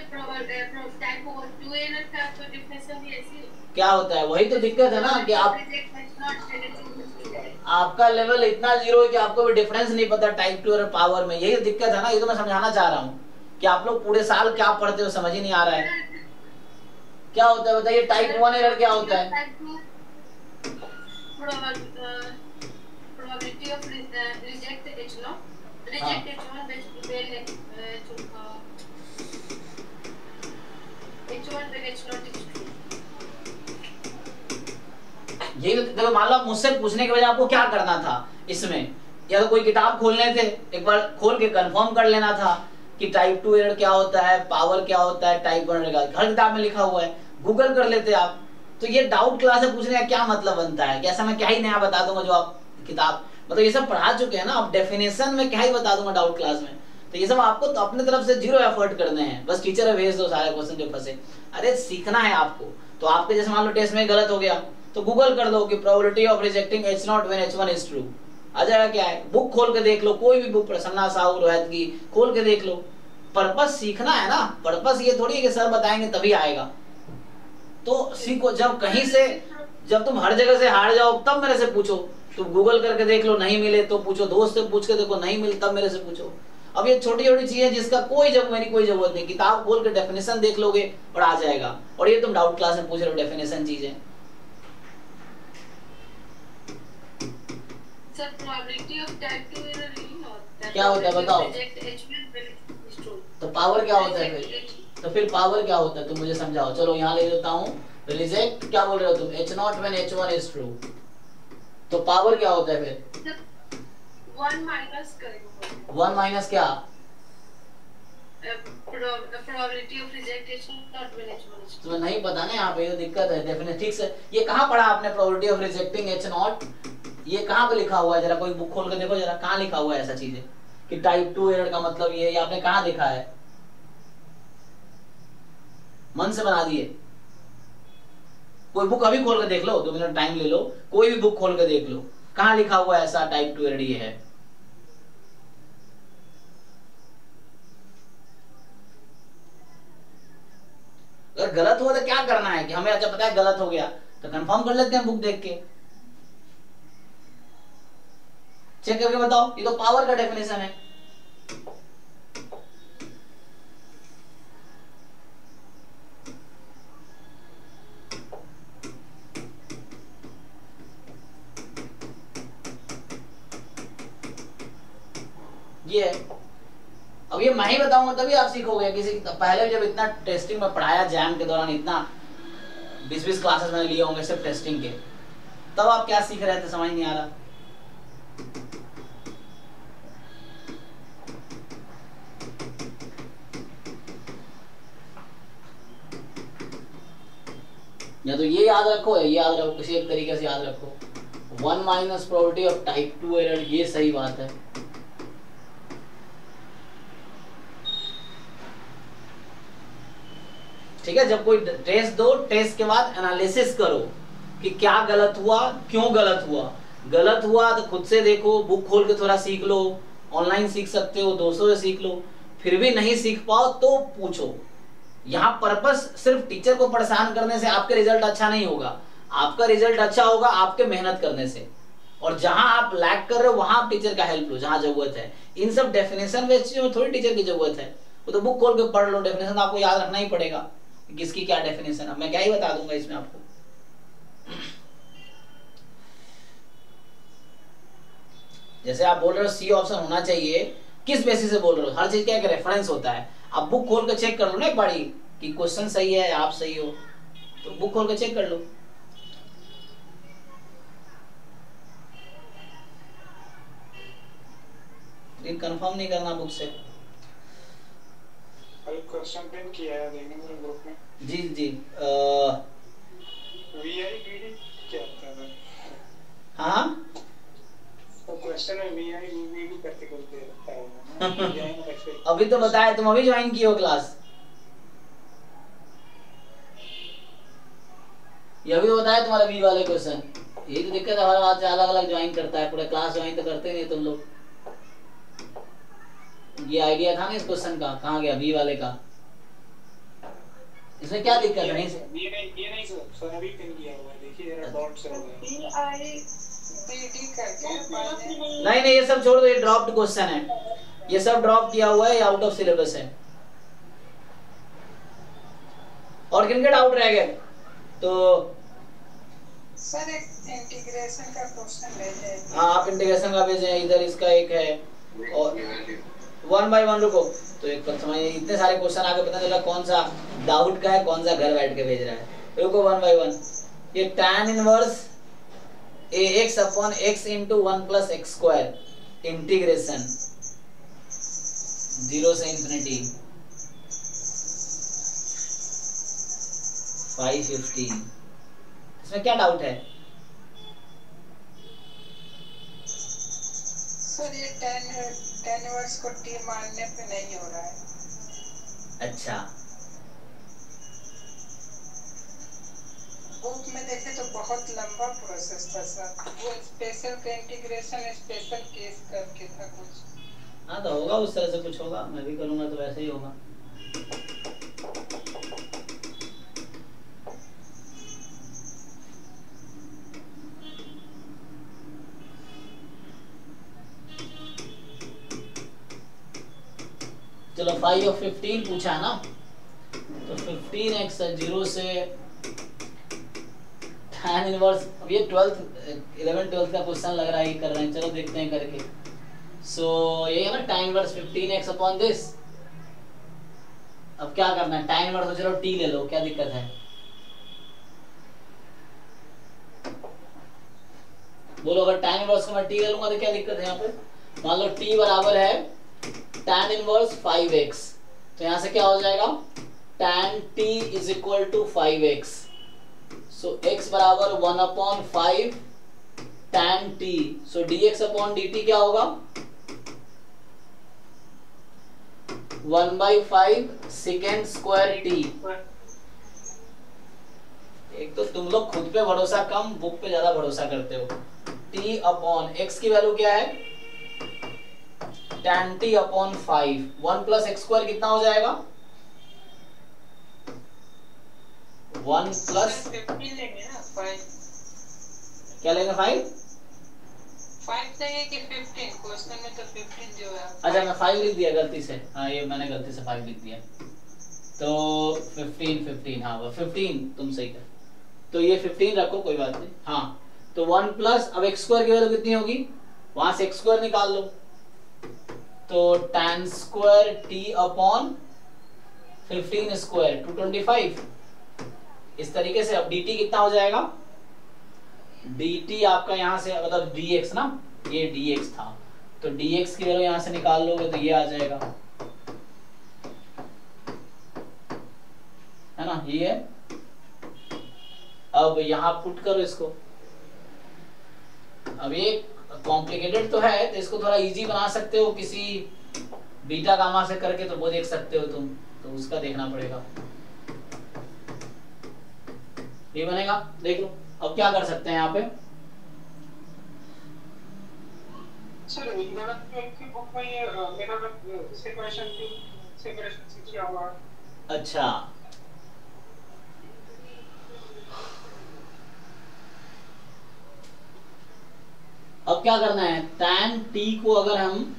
टाइप ओवर 2 एरर का तो डेफिनेशन भी ऐसी क्या होता है, वही तो दिक्कत है ना कि आपका लेवल इतना जीरो है कि आपको भी डिफरेंस नहीं पता टाइप 2 और पावर में। यही दिक्कत है ना, ये तो मैं समझाना चाह रहा हूं कि आप लोग पूरे साल क्या पढ़ते हो समझ ही नहीं आ रहा है। क्या होता है बताइए, टाइप 1 एरर क्या होता है? Probability of reject H0 reject H1 H1 H0 ये देखो मान लो मुझसे पूछने के बजाय आपको क्या करना था इसमें, या तो कोई किताब खोलने थे, एक बार खोल के कंफर्म कर लेना था कि टाइप 2 एरर क्या होता है, पावर क्या होता है, टाइप 1 एरर क्या, हर किताब में लिखा हुआ है, गूगल कर लेते आप। तो ये डाउट क्लास से पूछने का क्या मतलब बनता है कि ऐसा मैं क्या ही नया बता दूंगा जो आप किताब, मतलब ये सब पढ़ा चुके हैं ना आप, डेफिनेशन में क्या ही बता दूंगा डाउट क्लास में। तो ये सब आपको तो अपने तरफ से जीरो एफर्ट करने हैं, बस टीचर भेज दो सारे क्वेश्चन जो फंसे। अरे सीखना है आपको, तो आपके जैसे मान लो टेस्ट में गलत हो गया तो गूगल कर दो कि probability of rejecting H0 when H1 is true, आ जाएगा क्या है। बुक खोल के देख लो, कोई भी बुक, प्रसन्ना साहू, रोहित की, खोल के देख लो। पर्पस सीखना है ना, पर्पस ये थोड़ी है कि सर बताएंगे तभी आएगा। तो सीखो, जब कहीं से, जब तुम हर जगह से हार जाओ तब मेरे से पूछो, तुम गूगल करके देख लो, नहीं मिले तो पूछो, दोस्त से पूछ के देखो, नहीं मिले तब मेरे से पूछो। अब ये छोटी छोटी चीजें जिसका कोई जब मेरी कोई जरूरत नहीं, किताब खोल के डेफिनेशन देख लोगे और आ जाएगा। और ये तुम डाउट क्लास में पूछ रहे हो डेफिनेशन चीजें। Sir probability of type 2 error नहीं होता क्या होता है बताओ, तो पावर क्या होता है फिर, तो फिर पावर क्या होता है तुम मुझे समझाओ। चलो यहाँ ले लेता हूँ, रिजेक्ट क्या बोल रहे हो तुम, H0 when H1 is true, तो पावर क्या होता है फिर, 1 माइनस क्या, probability of rejection not when H1 is true। तो नहीं पता ना यहाँ पे, ये दिक्कत है डेफिनेट ठीक से। ये कहाँ पढ़ा आपने प्रोबेबिलिटी ऑफ रिजेक्टिंग H0, ये कहाँ पे लिखा हुआ है, जरा कोई बुक खोल कर देखो जरा कहाँ लिखा हुआ है ऐसा चीजें कि टाइप 2 एरर का मतलब ये आपने कहाँ देखा है, मन से बना दिए। कोई बुक अभी खोल कर देख लो, 2 मिनट टाइम ले लो, कोई भी बुक खोल कर देख लो कहाँ लिखा हुआ है ऐसा टाइप 2 एरर ये है। अगर गलत हुआ तो क्या करना है कि हमें अच्छा पता है गलत हो गया तो कंफर्म कर लेते हैं बुक देख के, चेक करके बताओ। ये तो पावर का डेफिनेशन है। ये अब ये मैं ही बताऊंगा तभी आप सीखोगे, किसी पहले जब इतना टेस्टिंग में पढ़ाया जैम के दौरान, इतना 20-20 क्लासेस मैंने लिए होंगे सिर्फ टेस्टिंग के, तब आप क्या सीख रहे थे समझ नहीं आ रहा। या तो ये याद रखो, ये याद रखो, किसी एक तरीके से याद रखो, 1 minus probability of type 2 error, ये सही बात है। ठीक है, जब कोई टेस्ट दो, टेस्ट के बाद एनालिसिस करो कि क्या गलत हुआ, क्यों गलत हुआ। गलत हुआ तो खुद से देखो, बुक खोल के थोड़ा सीख लो, ऑनलाइन सीख सकते हो, दोस्तों से सीख लो। फिर भी नहीं सीख पाओ तो पूछो। यहाँ पर्पस सिर्फ टीचर को परेशान करने से आपके रिजल्ट अच्छा नहीं होगा, आपका रिजल्ट अच्छा होगा आपके मेहनत करने से। और जहां आप लैग कर रहे हो वहां आप टीचर का हेल्प लो जहां जरूरत है। इन सब डेफिनेशन में थोड़ी टीचर की जरूरत है, वो तो बुक खोल के पढ़ लो, डेफिनेशन आपको याद रखना ही पड़ेगा किसकी क्या डेफिनेशन। अब मैं क्या ही बता दूंगा इसमें आपको। जैसे आप बोल रहे हो सी ऑप्शन होना चाहिए, किस बेसिस से बोल रहे हो, हर चीज का एक रेफरेंस होता है। आप बुक खोल के चेक कर लो ना एक बारी कि क्वेश्चन सही है आप सही हो, तो बुक खोल के चेक कर लो। कंफर्म नहीं करना बुक से। क्वेश्चन पिन किया है देखने ग्रुप में। जी जी VIBD क्या होता है? हाँ तो क्वेश्चन में VIBD करते करते रहता है। अभी तो बताया, तुम अभी ज्वाइन किए हो क्लास, ये अभी बताया तुम्हारा वी वाले क्वेश्चन। ये तो दिक्कत है, हर बात से अलग अलग ज्वाइन करता है, पूरा क्लास ज्वाइन तो करते नहीं तुम लोग। ये आइडिया था ना इस क्वेश्चन का, कहाँ गया बी वाले का, इसमें क्या दिक्कत है? ये नहीं सर, अभी पिन किया हुआ है देखिए जरा, डॉट से हो गया BIBD करके। नहीं नहीं ये सब छोड़ दो, ये ड्रॉप्ड क्वेश्चन है, ये सब ड्रॉप किया हुआ है, आउट ऑफ सिलेबस है। और किनके डाउट रह गए? तो सर एक इंटीग्रेशन का क्वेश्चन भेजें। हाँ आप इंटीग्रेशन का भेजें, इधर इसका एक है और 1 by 1 रुको, तो एक समय इतने सारे क्वेश्चन आगे पता चला कौन सा डाउट का है, कौन सा घर बैठ के भेज रहा है। रुको 1 by 1, ये tan inverse ax upon x into 1 plus x square integration 0 से इंफिनिटी 550. इसमें क्या डाउट है सर? ये tan इनवर्स को t मानने पे नहीं हो रहा है. अच्छा, बुक में देखे तो बहुत लंबा प्रोसेस था सर, वो स्पेशल का इंटीग्रेशन स्पेशल केस करके था कुछ. हाँ तो होगा, उस तरह से कुछ होगा. मैं भी करूंगा तो वैसे ही होगा. चलो 5 और 15 पूछा है ना, तो 15x 0 से tan इनवर्स. अब ये 11th 12th का क्वेश्चन लग रहा है, कर रहे हैं. चलो देखते हैं करके. सो ये है ना tan inverse 15x upon this. अब क्या करना है, tan इनवर्स चलो t ले लो, क्या दिक्कत है बोलो. अगर tan इनवर्स को मैं t ले लूंगा तो क्या दिक्कत है? यहाँ पे मान लो t बराबर है tan इनवर्स 5x, तो यहां से क्या हो जाएगा tan t is equal to 5x. So x बराबर 1 upon 5 tan t. So dx upon dt क्या होगा 1/5 सेकेंड स्क्वायर t. एक तो तुम लोग खुद पे भरोसा कम, बुक पे ज्यादा भरोसा करते हो. t अपॉन x की वैल्यू क्या है tan t upon 5. 1 plus x square कितना हो जाएगा 1 प्लस 15 लेंगे ना 5. क्या लेंगे 5 लेंगे कि 15? क्वेश्चन में तो 15 जो है. अच्छा मैं 5 लिख दिया गलती से. हाँ ये मैंने गलती से 5 लिख दिया, तो 15 हाँ वो 15 तुम सही कर, तो ये 15 रखो कोई बात नहीं. हाँ तो 1 प्लस अब x² की वैल्यू कितनी होगी, वहां से x² निकाल लो. तो tan square t upon 15 square 225. इस तरीके से अब dt कितना हो जाएगा, dt आपका यहाँ से मतलब dx ना, ये dx था तो dx की वैल्यू यहाँ से निकाल लोगे तो ये आ जाएगा है ना, ये है. अब यहाँ पुट करो इसको. अब ये कॉम्प्लिकेटेड तो है, तो इसको थोड़ा इजी बना सकते हो किसी बीटा गामा से करके, तो वो देख सकते हो तुम, तो उसका देखना पड़ेगा. ये बनेगा देख लो. अब क्या कर सकते हैं यहाँ पे सर, की बुक में ये मेरा सेपरेशन से किया हुआ. अच्छा अब क्या करना है, tan t को अगर हम,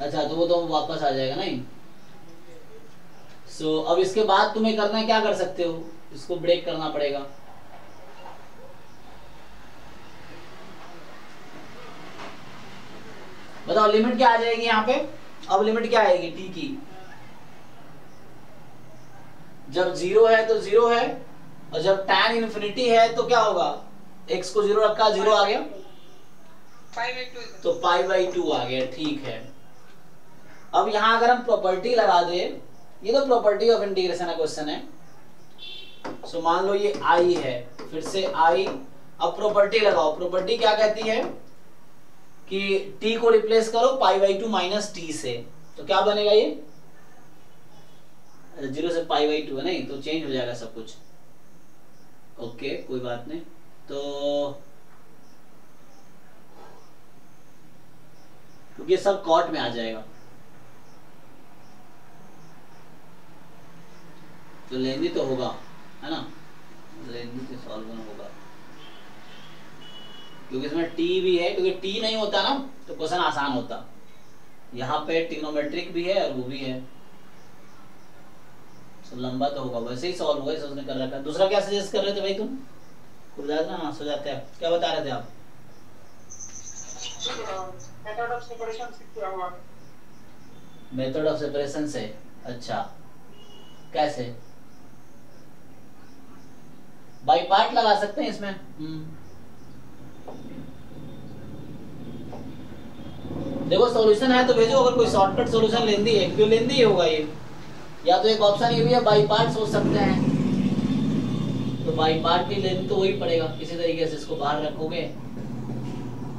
अच्छा तो वो तो हम वापस आ जाएगा नहीं. सो अब इसके बाद तुम्हें करना है, क्या कर सकते हो, इसको ब्रेक करना पड़ेगा. बताओ लिमिट क्या आ जाएगी यहाँ पे, अब लिमिट क्या आएगी t की. जब 0 है तो 0 है, और जब tan इन्फिनिटी है तो क्या होगा, x को 0 रखा 0 आ गया, तो π/2 आ गया. ठीक है. अब यहां अगर हम प्रॉपर्टी लगा दे, ये तो प्रॉपर्टी ऑफ इंटीग्रेशन का क्वेश्चन है. सो मान लो ये i है, फिर से i. अब प्रॉपर्टी लगाओ, प्रॉपर्टी क्या कहती है कि t को रिप्लेस करो π/2 माइनस t से, तो क्या बनेगा ये 0 से π/2 है नहीं, तो चेंज हो जाएगा सब कुछ. ओके कोई बात नहीं. तो क्योंकि सब कॉट में आ जाएगा, तो लेंदी तो होगा है ना, लेंदी तो सॉल्व होगा क्योंकि इसमें टी भी है. क्योंकि टी नहीं होता ना तो क्वेश्चन आसान होता. यहाँ पे ट्रिग्नोमेट्रिक भी है और वो भी है, तो लंबा तो होगा. वैसे ही सॉल्व हुआ, उसने कर रखा. दूसरा क्या सजेस्ट कर रहे थे भाई तुम, ना सो जाते हैं, क्या बता रहे थे आप? मेथड ऑफ सेपरेशन से क्या हुआ? मेथड ऑफ सेपरेशन से, अच्छा कैसे बाई पार्ट लगा सकते हैं इसमें. देखो सॉल्यूशन है तो भेजो, अगर कोई शॉर्टकट सॉल्यूशन लेंदी है, क्यों लेंदी होगा ये, या तो एक ऑप्शन ये भी है बाई पार्ट सोच सकते हैं, तो बाई पार्ट भी लेंथ तो वही पड़ेगा, किसी तरीके से इसको बाहर रखोगे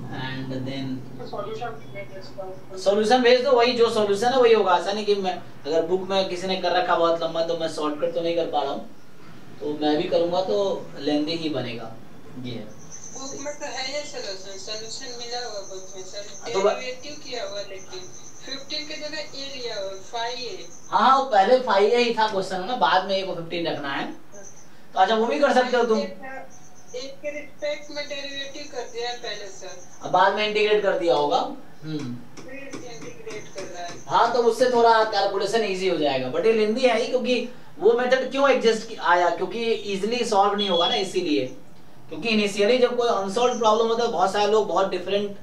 एंड देन सॉल्यूशन भेज दो, वही जो सॉल्यूशन है वही होगा। ऐसा नहीं कि मैं अगर बुक में किसी ने कर रखा बहुत लंबा तो मैं शॉर्टकट तो नहीं कर पा रहा हूँ, तो मैं भी करूँगा तो लेंदी ही बनेगा। ये है बुक में तो है ये सॉल्यूशन, सॉल्यूशन मिला हुआ बुक में, सर डेरिवेटिव किया हुआ लेकिन 15 की जगह ए लिया हुआ 5a। हां पहले 5a ही था क्वेश्चन ना, बाद में a को 15 रखना है, तो अच्छा वो भी कर सकते हो तुम। एक के रिस्पेक्ट में डेरिवेटिव कर दिया पहले सर, अब बाद में इंटीग्रेट कर दिया होगा। फिर इंटीग्रेट कर रहा है। हां तो उससे थोड़ा कैलकुलेशन इजी हो जाएगा, बट ये लेंदी है ही, क्योंकि वो मेथड क्यों एग्जिस्ट आया, क्योंकि इजीली सॉल्व नहीं होगा ना, इसीलिए। क्योंकि इनिशियली जब कोई अनसॉल्व्ड प्रॉब्लम होता है बहुत सारे लोग बहुत डिफरेंट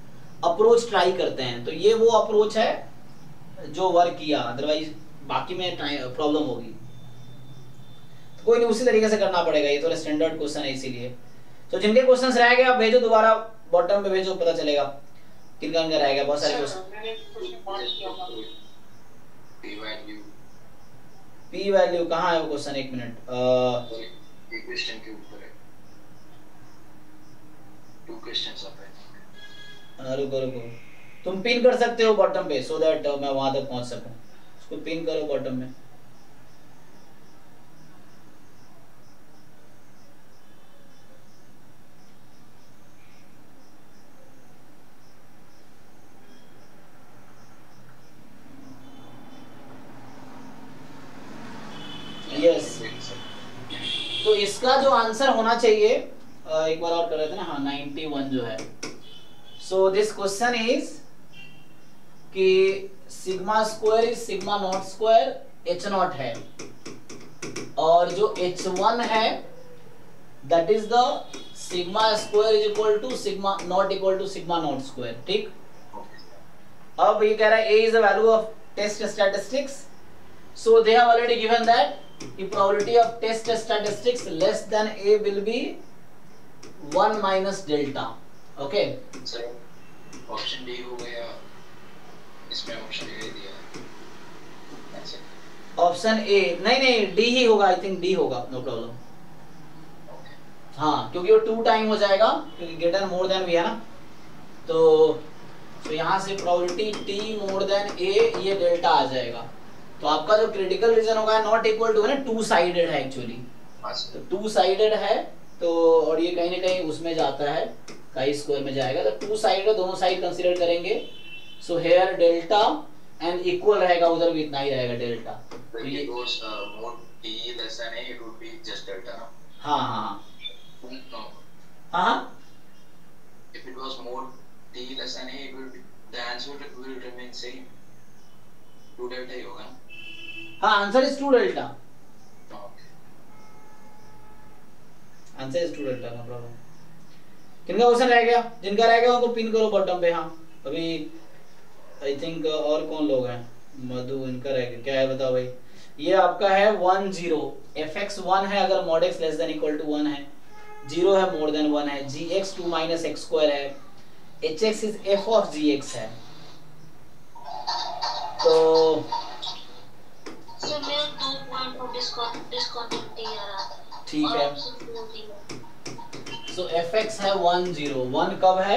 अप्रोच ट्राई करते हैं, तो ये वो अप्रोच है जो वर्क किया, अदरवाइज बाकी में प्रॉब्लम होगी। तो कोई नहीं, उसी तरीके से करना पड़ेगा, ये थोड़ा स्टैंडर्ड क्वेश्चन है इसीलिए। तो जिनके क्वेश्चंस रह गए आप भेजो, दोबारा बॉटम पे भेजो, पता चलेगा किनका किनका रह गया। बहुत सारे क्वेश्चन पी वैल्यू कहां है वो क्वेश्चन, एक मिनट, एक क्वेश्चन के ऊपर है, टू क्वेश्चंस अप है। रुको रुको, तुम पिन कर सकते हो बॉटम पे सो दैट मैं वहां तक पहुंच सकूं, उसको पिन करो बॉटम में। तो इसका जो आंसर होना चाहिए एक बार और कर रहे थे ना, हाँ 91 जो है। सो दिस क्वेश्चन इज कि sigma square is sigma not square, H not है, और जो H1 है that is the sigma square is equal to sigma not equal to sigma not square. ठीक, अब ये कह रहा है ए is the value of test statistics, so they have already given that the probability of test statistics less than a will be 1 minus delta. Okay sir, option d ho gaya, isme option a diya hai, that's it, option a nahi d hi hoga, I think d hoga, no problem। okay ha kyunki wo 2 time ho jayega kyunki greater than more than भी है ना, तो यहां से probability t more than a ये delta आ जाएगा। तो आपका जो क्रिटिकल रीजन होगा नॉट इक्वल टू है ना, टू साइडेड है एक्चुअली, तो टू साइडेड है तो, और ये कहीं ना कहीं उसमें जाता है काई स्क्वायर में जाएगा, तो टू साइडेड दोनों साइड कंसीडर करेंगे। So here delta and equal रहेगा, उधर भी इतना ही रहेगा डेल्टा, तो ये goes more T less than A it would be just delta ना। हां हां हां, if it was more T less than A it would the answer will remain same, two delta ही होगा। हाँ answer is 2 delta, answer is 2 delta, no problem. किनका क्वेश्चन रह गया, जिनका रह गया उनको पिन करो बॉटम पे। हाँ अभी आई थिंक और कौन लोग हैं, मधु इनका रह गया, क्या है बताओ भाई। ये आपका है 10 fx 1 है अगर mod x less than equal to 1 है, 0 है more than 1 है, gx 2 minus x square है, hx is f of gx है। तो ठीक है, so fx है 10, 1 कब है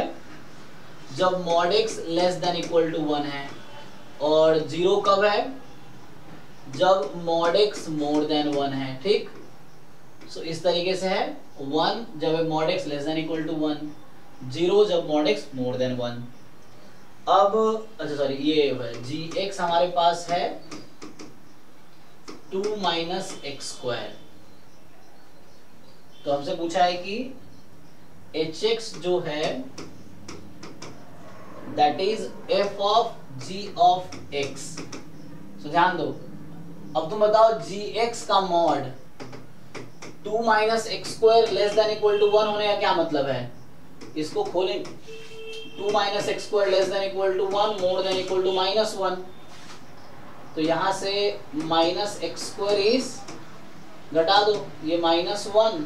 जब mod x less than equal to 1 है, और 0 कब है जब mod x more than 1 है। ठीक, so इस तरीके से है, 1 जब mod x less than equal to 1, 0 जब mod x more than 1। अब अच्छा सॉरी, ये जी एक्स हमारे पास है 2 माइनस एक्स स्क्वायर, तो हमसे पूछा है कि एच एक्स जो है that is F of ji of x. तो ध्यान दो, अब तुम बताओ जी एक्स का mod 2 minus x square less than equal to 1 होने का क्या मतलब है, इसको खोलें, 2 minus x square less than equal to 1 more than equal to minus 1, तो यहाँ से minus x square is घटा दो, ये minus 1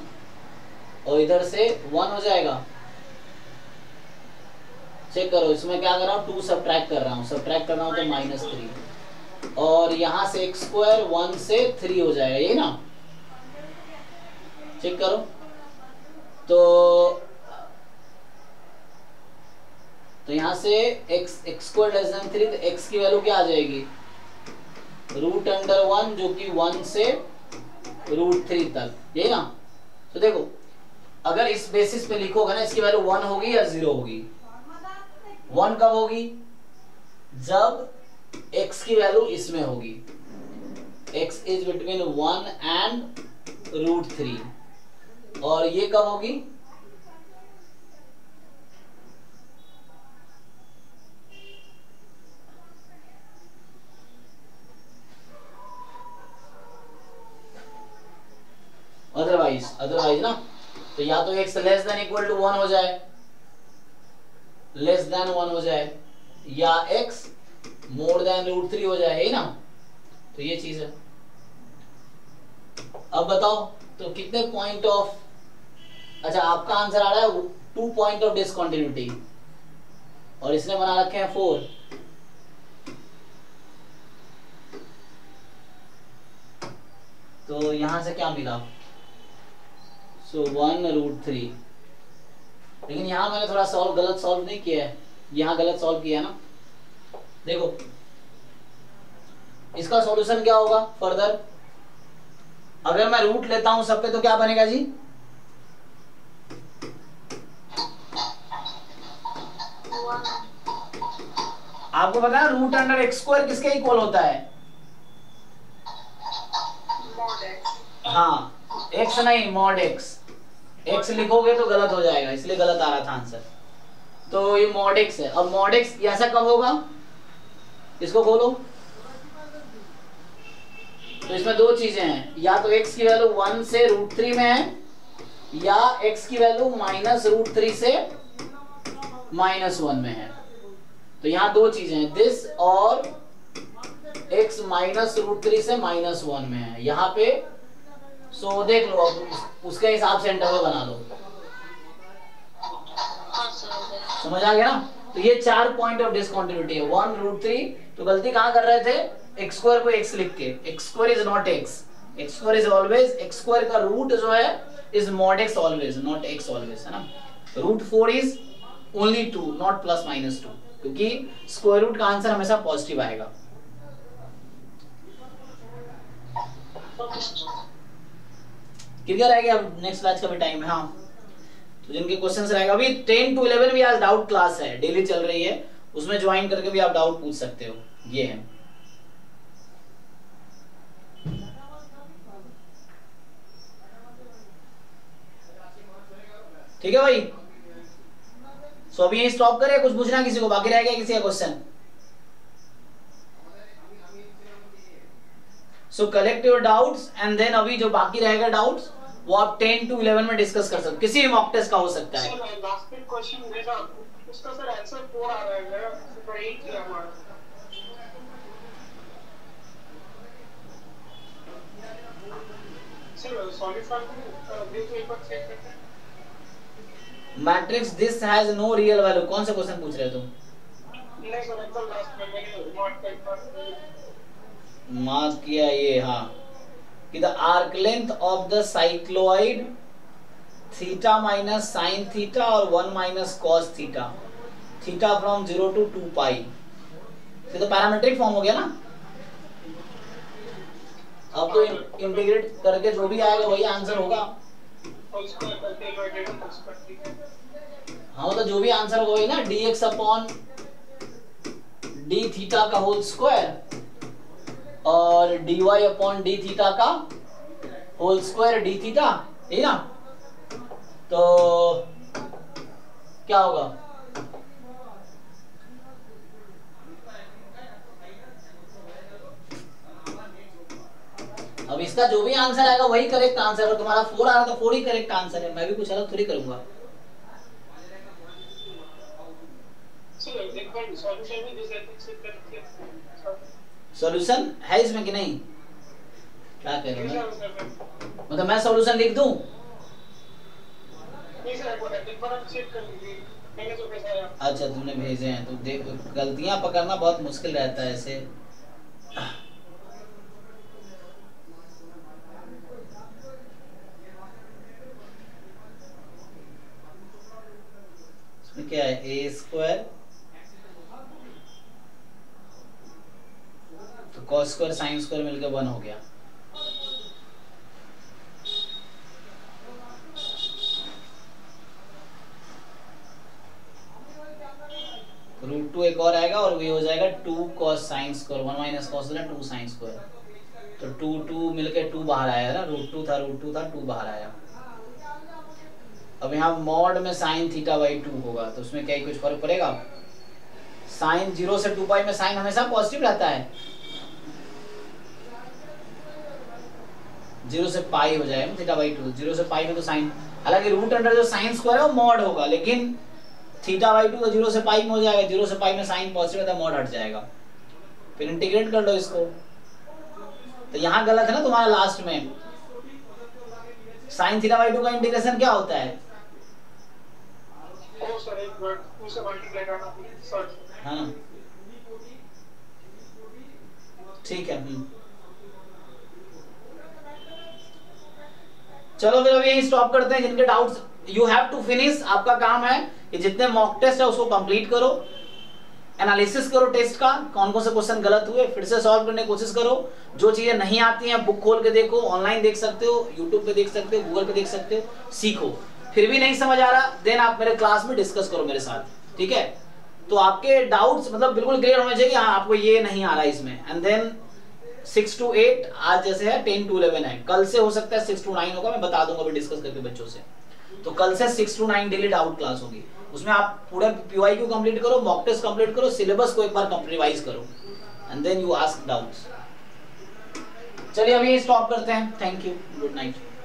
और इधर से 1 हो जाएगा। चेक करो इसमें क्या कर रहा हूँ, 2 सब्ट्रैक्ट कर रहा हूँ, तो -3 और यहाँ से x स्क्वायर 1 से 3 हो जाएगा, ये ना चेक करो। तो यहाँ से x स्क्वायर लेस देन 3 तो x की वैल्यू क्या आ जाएगी रूट अंडर 1 जो कि 1 से रूट 3 तक, ये ना। तो देखो अगर इस बेसिस पे लिखोगे ना इसकी वैल्यू 1 होगी या 0 होगी। 1 कब होगी जब x की वैल्यू इसमें होगी, x is between 1 and root 3, और ये कब होगी अदरवाइज ना। तो या तो x less than equal to 1 हो जाए, लेस देन 1 हो जाए, या x मोर देन रूट 3 हो जाए, ना। तो ये चीज है। अब बताओ तो कितने पॉइंट ऑफ, अच्छा आपका आंसर आ रहा है 2 पॉइंट ऑफ डिस्कॉन्टिन्यूटी और इसने बना रखे हैं 4। तो यहां से क्या मिला तो 1 रूट 3, लेकिन यहाँ मैंने थोड़ा गलत सॉल्व नहीं किया है, यहाँ गलत सॉल्व किया है ना। देखो इसका सॉल्यूशन क्या होगा फर्दर, अगर मैं रूट लेता हूं सब पे तो क्या बनेगा जी, आपको पता है रूट अंडर एक्स स्क्वायर किसके इक्वल होता है? हाँ एक्स नहीं, मॉड एक्स। x लिखोगे तो गलत हो जाएगा, इसलिए गलत आ रहा था आंसर। तो ये मॉड x है। अब मॉड x ऐसा कब होगा, इसको खोलो तो इसमें 2 चीजें हैं, या तो x की वैल्यू 1 से रूट 3 में है या x की वैल्यू -√3 से -1 में है। तो यहाँ 2 चीजें हैं, दिस और x -√3 से -1 में है यहाँ पे। सो देख लो अब उसके हिसाब से इंटरवल बना लो, समझ आ गया ना। तो ये 4 पॉइंट ऑफ डिस्कॉन्टिन्यूटी है, 1 रूट 3। तो गलती कहाँ कर रहे थे, एक्स स्क्वायर को एक्स लिख के, x square is not x, x square is always, x square का रूट जो है is mod x always, not x always, है ना। रूट 4 इज ओनली 2 नॉट +- 2, क्योंकि स्क्वायर रूट का आंसर हमेशा पॉजिटिव आएगा। क्लियर रह गया। अब नेक्स्ट क्लास का भी टाइम है, हाँ तो जिनके क्वेश्चंस रहेगा अभी 10 to 11 भी आज डाउट क्लास है, डेली चल रही है, उसमें ज्वाइन करके भी आप डाउट पूछ सकते हो, ये है। ठीक है भाई, सो अभी यही स्टॉप करें, कुछ पूछना किसी को बाकी रह गया किसी का question? So collect your doubts and then अभी जो बाकी रहेगा डाउट्स वो आप 10 to 11 में डिस्कस कर सकते, किसी भी मॉक टेस्ट का हो सकता है। लास्ट में क्वेश्चन मेरा उसका सर आंसर 4 आ रहा है, तो 8 है हमारा। चलो सॉल्यूशन को देखो एक बार चेक करते हैं। Matrix this has no real value, कौन सा क्वेश्चन पूछ रहे हो तुम? नहीं सर एकदम लास्ट में मैंने नोट कर मार्क किया ये, हाँ कि the arc length of the cycloid theta minus sine theta और 1 minus cos theta, theta from 0 to 2 pi. ये तो पैरामेट्रिक फॉर्म हो गया ना। अब तो इंटीग्रेट करके जो भी आएगा वही आंसर होगा। हाँ तो जो भी आंसर होगा वही ना, dx अपॉन d थीटा का होल स्क्वायर और dy अपॉन डी थीटा का होल स्क्वायर डी थीटा, है ना। तो क्या होगा अब इसका जो भी आंसर आएगा वही करेक्ट आंसर है। तुम्हारा 4 आ रहा था, 4 ही करेक्ट आंसर है, मैं भी कुछ अलग थोड़ी करूंगा। सॉल्यूशन है इसमें कि नहीं, क्या कह रहे हो? मतलब मैं सॉल्यूशन लिख दूं? अच्छा तुमने भेजे हैं, तो देख गलतियां पकड़ना बहुत मुश्किल रहता है ऐसे। इसमें क्या है ए स्क्वायर तो कॉस स्क्वायर साइन स्क्वायर मिलकर 1 हो गया। रूट 2 एक और आएगा और ये हो जाएगा 2 cos sine square 1 minus cos ना 2 साइन स्क्वायर, तो 2 मिलके 2 बाहर आया ना, रूट 2 था 2 बाहर आया। अब यहाँ मॉड में साइन थीटा बाई 2 होगा तो उसमें क्या कुछ फर्क पड़ेगा? साइन 0 से 2 पाई में साइन हमेशा पॉजिटिव रहता है, 0 से पाई हो जाएगा थीटा बाई 2, 0 से पाई में तो साइन, हालांकि रूट अंडर जो साइन स्क्वायर है वो मॉड होगा, लेकिन थीटा बाई 2 जीरो से पाई में हो जाएगा, 0 से पाई में साइन पॉजिटिव है तो मॉड हट जाएगा। फिर इंटीग्रेट कर लो इसको, तो यहाँ गलत है ना तुम्हारा लास्ट में। साइन थीटा बाई 2 का इंटीग्रेशन क्या होता है? हाँ ठीक है, चलो फिर अब यही स्टॉप करते हैं। जिनके doubts you have to finish, आपका काम है कि जितने मॉक टेस्ट है उसको कंप्लीट करो, एनालिसिस करो टेस्ट का, कौन कौन से क्वेश्चन गलत हुए, फिर से सॉल्व करने की कोशिश करो। जो चीजें नहीं आती हैं बुक खोल के देखो, ऑनलाइन देख सकते हो, यूट्यूब पे देख सकते हो, गूगल पे देख सकते हो, सीखो। फिर भी नहीं समझ आ रहा देन आप मेरे क्लास में डिस्कस करो मेरे साथ, ठीक है? तो आपके डाउट्स मतलब बिल्कुल क्लियर होने चाहिए, हाँ आपको ये नहीं आ रहा इसमें, एंड देन 6 to 8 आज जैसे है, 10 to 11 है, कल से हो सकता है 6 to 9 होगा, मैं बता दूंगा अभी डिस्कस करके बच्चों से। तो कल से 6 to 9 डेली डाउट क्लास होगी, उसमें आप पूरा पीवाईक्यू कंप्लीट करो, मॉक टेस्ट कंप्लीट करो, सिलेबस को एक बार कंप्लीट करो and then you ask doubts. चलिए अभी स्टॉप करते हैं, थैंक यू, गुड नाइट।